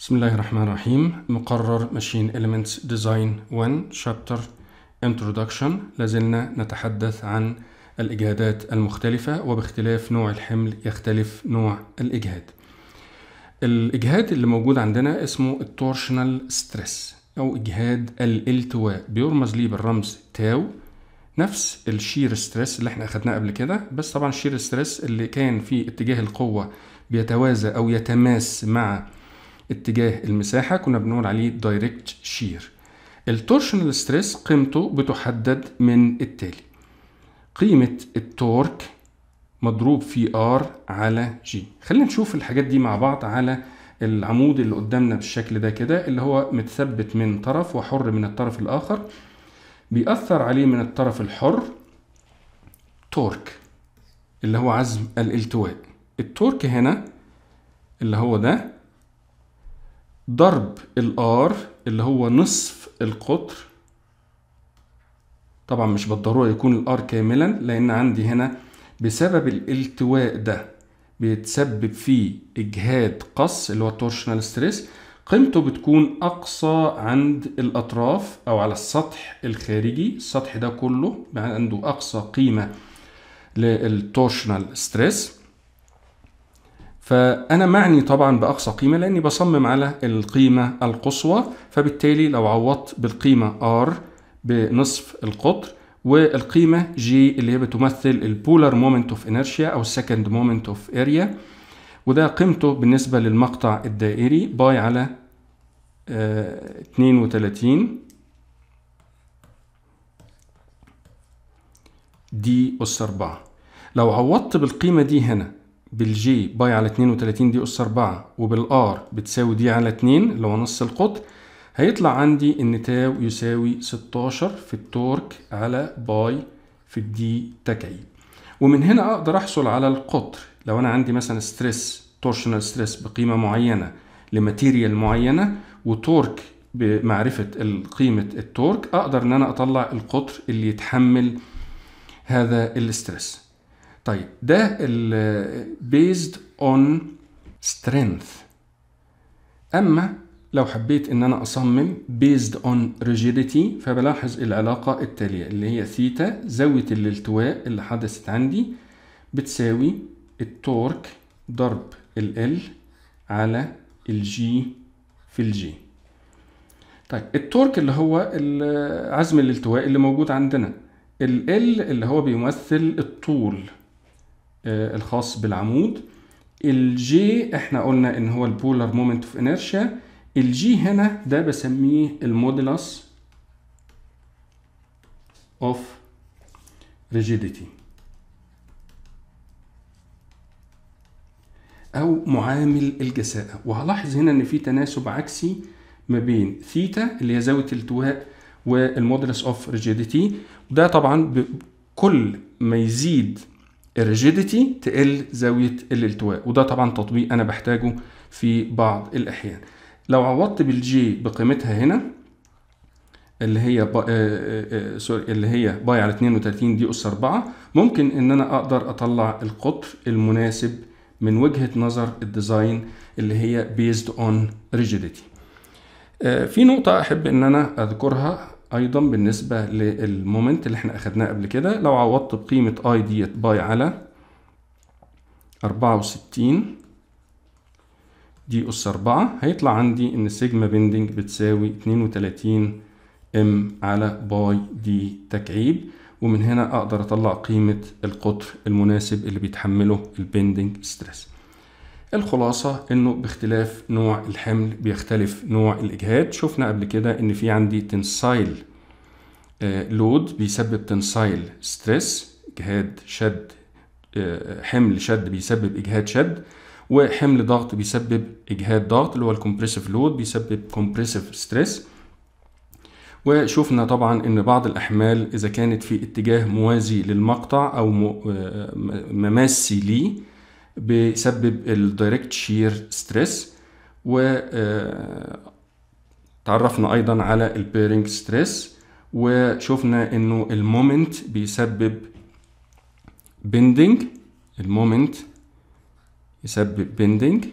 بسم الله الرحمن الرحيم. مقرر ماشين إليمنتس ديزاين 1 شابتر انترودكشن. لازلنا نتحدث عن الإجهادات المختلفة، وباختلاف نوع الحمل يختلف نوع الإجهاد. الإجهاد اللي موجود عندنا اسمه التورشنال ستريس أو إجهاد الالتواء، بيرمز ليه بالرمز تاو، نفس الشير ستريس اللي احنا اخدناه قبل كده، بس طبعا الشير ستريس اللي كان في اتجاه القوة بيتوازى أو يتماس مع اتجاه المساحة كنا بنقول عليه دايركت شير. التورشنال ستريس قيمته بتحدد من التالي: قيمة التورك مضروب في R على G. خلينا نشوف الحاجات دي مع بعض على العمود اللي قدامنا بالشكل ده كده، اللي هو متثبت من طرف وحر من الطرف الآخر، بيأثر عليه من الطرف الحر تورك اللي هو عزم الالتواء. التورك هنا اللي هو ده ضرب الار اللي هو نصف القطر. طبعا مش بالضرورة يكون الار كاملا، لان عندي هنا بسبب الالتواء ده بيتسبب فيه اجهاد قص اللي هو التورشنال ستريس، قيمته بتكون اقصى عند الاطراف او على السطح الخارجي. السطح ده كله عنده اقصى قيمة للتورشنال ستريس. فأنا معني طبعا بأقصى قيمة لأني بصمم على القيمة القصوى، فبالتالي لو عوضت بالقيمة R بنصف القطر والقيمة G اللي هي بتمثل البولار مومنت اوف انرشيا أو second moment of area، وده قيمته بالنسبة للمقطع الدائري باي على 32 دي أس 4. لو عوضت بالقيمة دي هنا بالجي باي على 32 دي أس 4 وبالآر بتساوي دي على 2 اللي هو نص القطر، هيطلع عندي إن تاو يساوي 16 في التورك على باي في الدي تكعيب. ومن هنا أقدر أحصل على القطر. لو أنا عندي مثلا ستريس تورشنال ستريس بقيمة معينة لماتيريال معينة وتورك بمعرفة قيمة التورك، أقدر إن أنا أطلع القطر اللي يتحمل هذا الاسترس. طيب ده based on strength. أما لو حبيت إن أنا أصمم based on rigidity، فبلاحظ العلاقة التالية اللي هي ثيتا زاوية الالتواء اللي حدثت عندي بتساوي التورك ضرب ال على الجي في الجي. طيب التورك اللي هو عزم الالتواء اللي موجود عندنا، ال اللي هو بيمثل الطول الخاص بالعمود، الجي احنا قلنا ان هو البولار مومنت اوف انيرشيا، الجي هنا ده بسميه المودلس اوف ريجيديتي او معامل الجساءة. وهلاحظ هنا ان في تناسب عكسي ما بين ثيتا اللي هي زاوية الالتواء والمودلس اوف ريجيديتي، وده طبعا كل ما يزيد الريجيديتي تقل زاوية الالتواء، وده طبعا تطبيق أنا بحتاجه في بعض الأحيان. لو عوضت بالجي بقيمتها هنا اللي هي باي على 32 دي أس 4، ممكن إن أنا أقدر أطلع القطر المناسب من وجهة نظر الديزاين اللي هي based on rigidity. في نقطة أحب إن أنا أذكرها ايضا بالنسبه للمومنت اللي احنا اخدناه قبل كده. لو عوضت بقيمه اي ديت باي على 64 دي اس 4، هيطلع عندي ان سيجما بيندنج بتساوي 32 ام على باي دي تكعيب، ومن هنا اقدر اطلع قيمه القطر المناسب اللي بيتحمله البيندنج ستريس. الخلاصة انه باختلاف نوع الحمل بيختلف نوع الاجهاد. شفنا قبل كده ان في عندي تنسايل لود بيسبب تنسايل ستريس، اجهاد شد، حمل شد بيسبب اجهاد شد، وحمل ضغط بيسبب اجهاد ضغط اللي هو الكمبريسيف لود بيسبب كومبريسيف ستريس. وشفنا طبعا ان بعض الاحمال اذا كانت في اتجاه موازي للمقطع او مماثي ليه بيسبب الدايركت شير ستريس. وتعرفنا ايضا على البيرنج ستريس، وشفنا انه المومنت بيسبب بندنج، المومنت يسبب بندنج،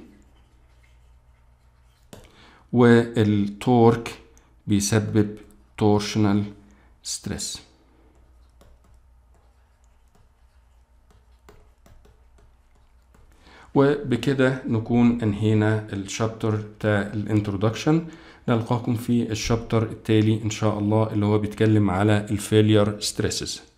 والتورك بيسبب تورشنال ستريس. وبكده نكون انهينا الشابتر بتاع الانترودكشن. نلقاكم في الشابتر التالي ان شاء الله اللي هو بيتكلم على الفيلير ستريسز.